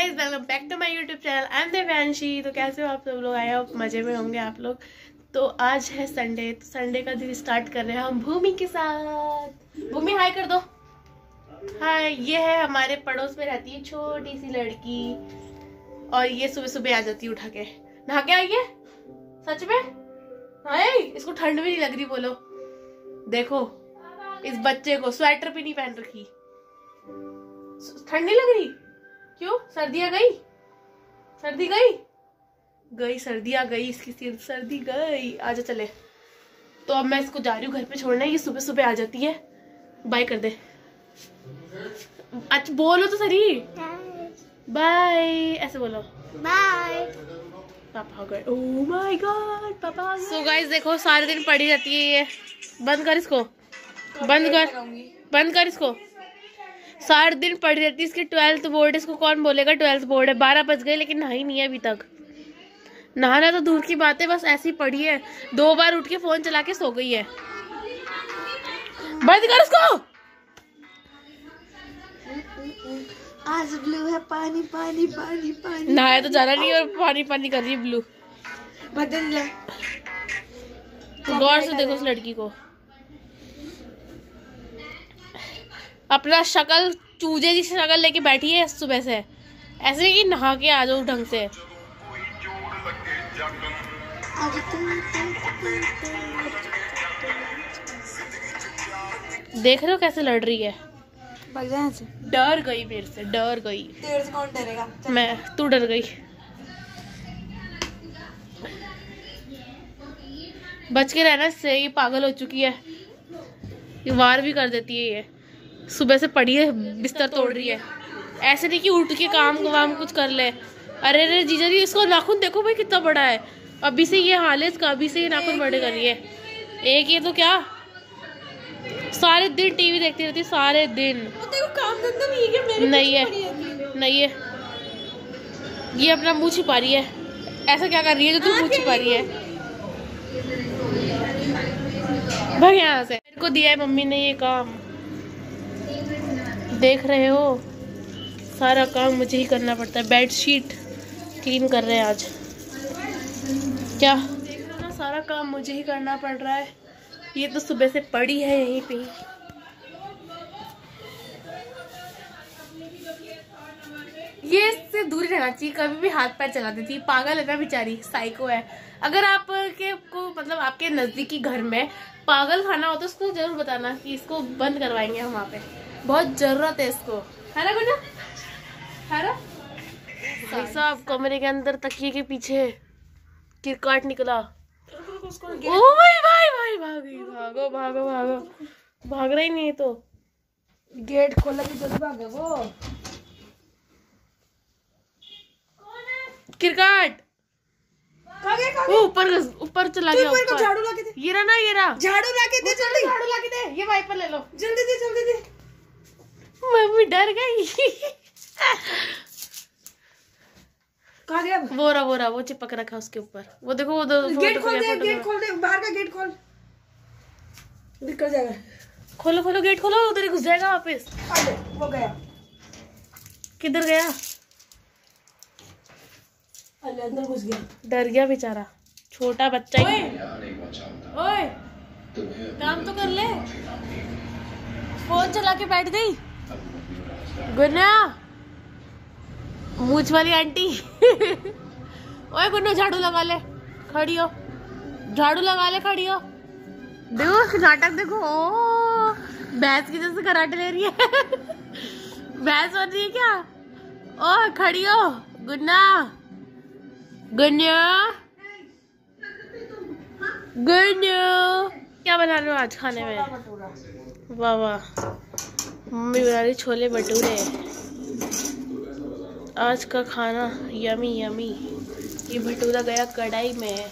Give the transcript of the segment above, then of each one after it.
Guys welcome back to my YouTube channel I am Devanshi. तो कैसे हो आप सब लोग? आए हो मज़े में होंगे आप लोग। तो आज है संडे, तो संडे का दिन स्टार्ट कर रहे हैं हम भूमि के साथ। भूमि हाय कर दो। हाय। ये है हमारे पड़ोस में रहती है छोटी सी लड़की, और ये सुबह सुबह आ जाती है उठा के। नहा के आई है सच में। हाय, इसको ठंड भी नहीं लग रही। बोलो, देखो इस बच्चे को, स्वेटर भी नहीं पहन रखी। ठंड नहीं लग रही क्यों? सर्दी आ गई? सर्दी गई गई सर्दी आ गई इसकी सर्दी गई। आजा चले। तो अब मैं इसको जा रही हूँ घर पे छोड़ना। ये सुबह सुबह आ जाती है। बाय कर दे। अच्छा बोलो तो सही। बाय ऐसे बोलो। बाय। पापा गए। ओह माय गॉड पापा। सो गाइस देखो सारे दिन पड़ी रहती है ये। बंद कर इसको, बंद कर, बंद कर इसको। सारे दिन पढ़ रहती है। इसके 12th बोर्ड है, इसको कौन बोलेगा 12th बोर्ड है। 12 बज गए लेकिन नहाई नहीं है अभी तक। नहाना तो दूर की बात है, बस ऐसी ही पड़ी है। 2 बार उठ के फोन चला के सो गई है। बंद कर इसको। आज ब्लू है, पानी पानी पानी पानी। नहाया तो जाना नहीं और पानी पानी कर रही है। ब्लू बदल ले। गौर से देखो उस लड़की को, अपना शक्ल चूजे जैसी शक्ल लेके बैठी है सुबह से। ऐसे नहीं कि नहा के आ जाओ ढंग से। देख रहे हो कैसे लड़ रही है। डर गई मेरे से, डर गई। तेरे से कौन डरेगा? मैं। तू डर गई। बच के रहना इससे, ये पागल हो चुकी है। ये वार भी कर देती है। ये सुबह से पड़ी है, बिस्तर तोड़ रही है। ऐसे नहीं कि उठ के काम वाम कुछ कर ले। अरे अरे जीजा जी इसको नाखून देखो भाई कितना बड़ा है। अभी से ये हाल है इसका, अभी से ये नाखून बड़े कर रही है। एक ये तो क्या सारे दिन टीवी देखती रहती है सारे दिन। तो काम धंधा नहीं है क्या? मेरे नहीं है, नहीं है। ये अपना मुँह छिपा रही है। ऐसा क्या कर रही है जो तू मुँह छिपा रही है? भाई यहाँ से मेरे को दिया है मम्मी ने ये काम। देख रहे हो सारा काम मुझे ही करना पड़ता है। बेडशीट क्लीन कर रहे हैं आज। क्या देख रहे हो ना, सारा काम मुझे ही करना पड़ रहा है। ये तो सुबह से पड़ी है यहीं पे। ये इससे दूर रहना चाहिए। कभी भी हाथ पैर चला देती है। पागल है ना बेचारी, साइको है। अगर आपके को मतलब आपके नजदीकी घर में पागल खाना हो तो उसको जरूर बताना कि इसको बंद करवाएंगे हम। वहाँ पे बहुत जरूरत है इसको, है ना गुना? है ना? भाई साहब कमरे के अंदर तकिए के पीछे किरकाट निकला। ओ भाई भाई भाई भागी। भागो भागो भागो। भाग रहा ही नहीं है तो गेट खोला कि जल्दी भागे वो। किरकाट ऊपर ऊपर चला गया। ऊपर झाड़ू ला के दे। ये रहा ना, ये रहा। झाड़ू ला के दे जल्दी। झाड़ू ला के दे। ये वाइपर ले लो जल्दी दे, जल्दी दे। मम्मी डर गई। कहाँ गया वो? रहा वो, रहा वो चिपक रखा उसके ऊपर। वो देखो वो दो। गेट खोल दे, गेट खोल दे। बाहर का गेट खोल, निकल जाएगा। खोलो खोलो गेट खोलो, उधर ही घुस जाएगा वापस। वो गया। किधर गया? अंदर घुस गया। डर गया बेचारा, छोटा बच्चा ही। ओए काम तो कर ले। फोन चला के बैठ गई गुना, मूछ वाली आंटी। ओए गुना झाड़ू लगा ले, खड़ी हो। झाड़ू लगा ले, खड़ी हो। देखो नाटक देखो। ओ भैंस की जैसे कराटे ले रही है। भैंस बन रही है क्या? ओ खड़ी हो गुना। गुना गुना क्या बना रहे हो आज खाने में? वाह वाह, मम्मी बना रही छोले भटूरे। आज का खाना यमी यमी। ये भटूरा गया कढ़ाई में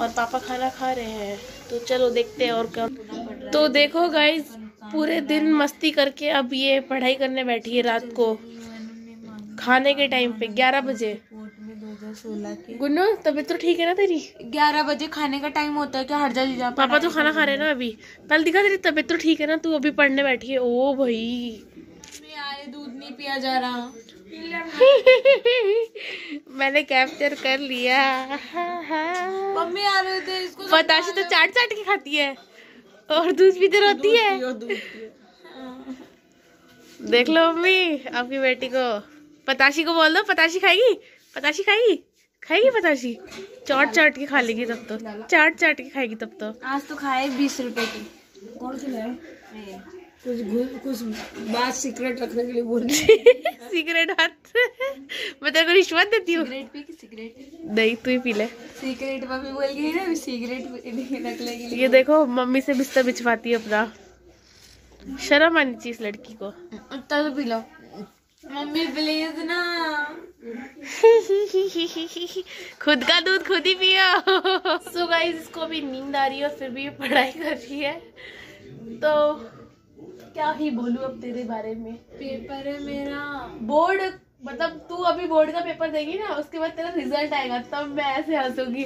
और पापा खाना खा रहे हैं। तो चलो देखते हैं और क्या। तो देखो गाइस पूरे दिन मस्ती करके अब ये पढ़ाई करने बैठी है रात को खाने के टाइम पे 11 बजे। 2016 की गुन्नू तबीयत तो ठीक है ना तेरी? 11 बजे खाने का टाइम होता है क्या? हर जगह पापा तो खाना खा रहे हैं ना अभी। पहले दिखा तेरी तबीयत तो ठीक है ना, तू अभी पढ़ने बैठी है। ओ भाई दूध नहीं पिया जा रहा। मैंने कैप्चर कर लिया। मम्मी आ रहे थे इसको बताशी तो चाट चाट के खाती है और दूध भी देर होती है। देख लो मम्मी आपकी बेटी को, पताशी को बोल दो पताशी खाएगी, पताशी खाएगी, खाएगी पताशी, चाट चाट के खा लेगी तब तो, चाट चाट के खाएगी तब तो। आज तो खाए 20 रुपए की। कौन सी कुछ बात सीक्रेट रखने के लिए बोल सीक्रेट हाथ मैं तेरे को रिश्वत देती हूँ। सिगरेट पी की सिगरेट नहीं, तू ही पी ले। सिगरेट मम्मी बोल गई ना, सिगरेट रखने के लिए। ये देखो मम्मी से बिस्तर बिछवाती है अपना, शर्म आनी चाहिए इस लड़की को। तो पी लो मम्मी प्लीज ना। खुद का दूध खुद ही पियो। सो गाइस इसको भी नींद आ रही है और फिर भी पढ़ाई कर रही है, तो क्या ही बोलूं अब तेरे बारे में। पेपर है मेरा बोर्ड, मतलब तू अभी बोर्ड का पेपर देगी ना, उसके बाद तेरा रिजल्ट आएगा तब तो मैं ऐसे हंसूंगी।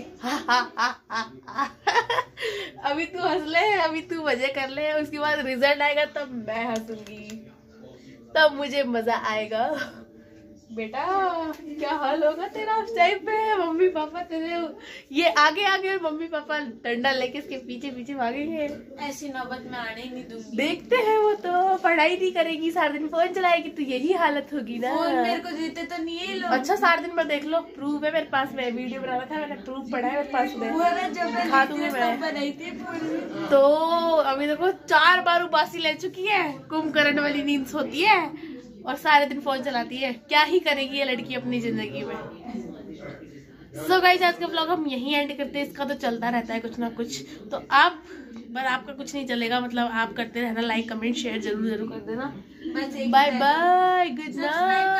अभी तू हंस ले, अभी तू मजे कर ले, उसके बाद रिजल्ट आएगा तब तो मैं हंसूंगी, तब मुझे मजा आएगा। बेटा क्या हाल होगा तेरा उस टाइम पे। मम्मी पापा तेरे ये आगे आगे, मम्मी पापा डंडा लेके इसके पीछे पीछे भागेंगे। ऐसी नौबत में आने ही नहीं दूंगी। देखते हैं वो तो पढ़ाई नहीं करेगी, सारा दिन फोन चलाएगी, तो यही हालत होगी ना। फोन मेरे को देते तो नहीं लोग। अच्छा सारा दिन में देख लो, प्रूफ है मेरे पास में, वीडियो बना रखा है मैंने, प्रूफ पढ़ा है मेरे पास में। तो अभी देखो 4 बार उबासी ले चुकी है, कुंभकर्ण वाली नींद सोती है और सारे दिन फोन चलाती है। क्या ही करेगी ये लड़की अपनी जिंदगी में। सो गाइस आज का व्लॉग हम यहीं एंड करते हैं। इसका तो चलता रहता है कुछ ना कुछ, तो आप पर आपका कुछ नहीं चलेगा, मतलब आप करते रहना, लाइक कमेंट शेयर जरूर जरूर कर देना। Bye bye, good night.